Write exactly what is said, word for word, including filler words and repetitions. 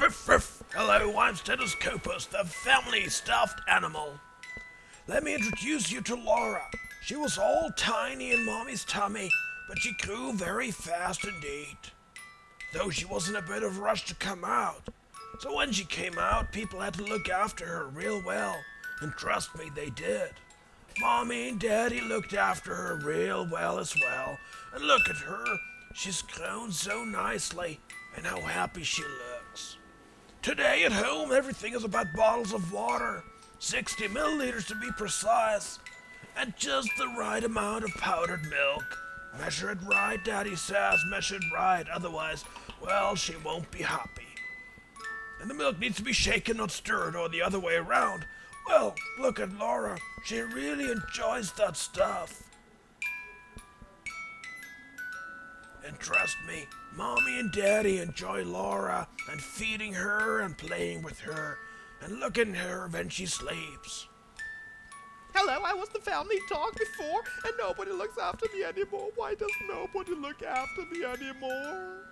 Ruff, ruff. Hello, I'm Stetoskopus, the family stuffed animal. Let me introduce you to Laura. She was all tiny in mommy's tummy, but she grew very fast indeed. Though she was in a bit of a rush to come out. So when she came out, people had to look after her real well. And trust me, they did. Mommy and Daddy looked after her real well as well. And look at her. She's grown so nicely, and how happy she looks. Today at home, everything is about bottles of water, sixty milliliters to be precise, and just the right amount of powdered milk. Measure it right, Daddy says, measure it right, otherwise, well, she won't be happy. And the milk needs to be shaken, not stirred, or the other way around. Well, look at Laura, she really enjoys that stuff. And trust me, Mommy and Daddy enjoy Laura and feeding her and playing with her and looking at her when she sleeps. Hello, I was the family dog before and nobody looks after me anymore. Why does nobody look after me anymore?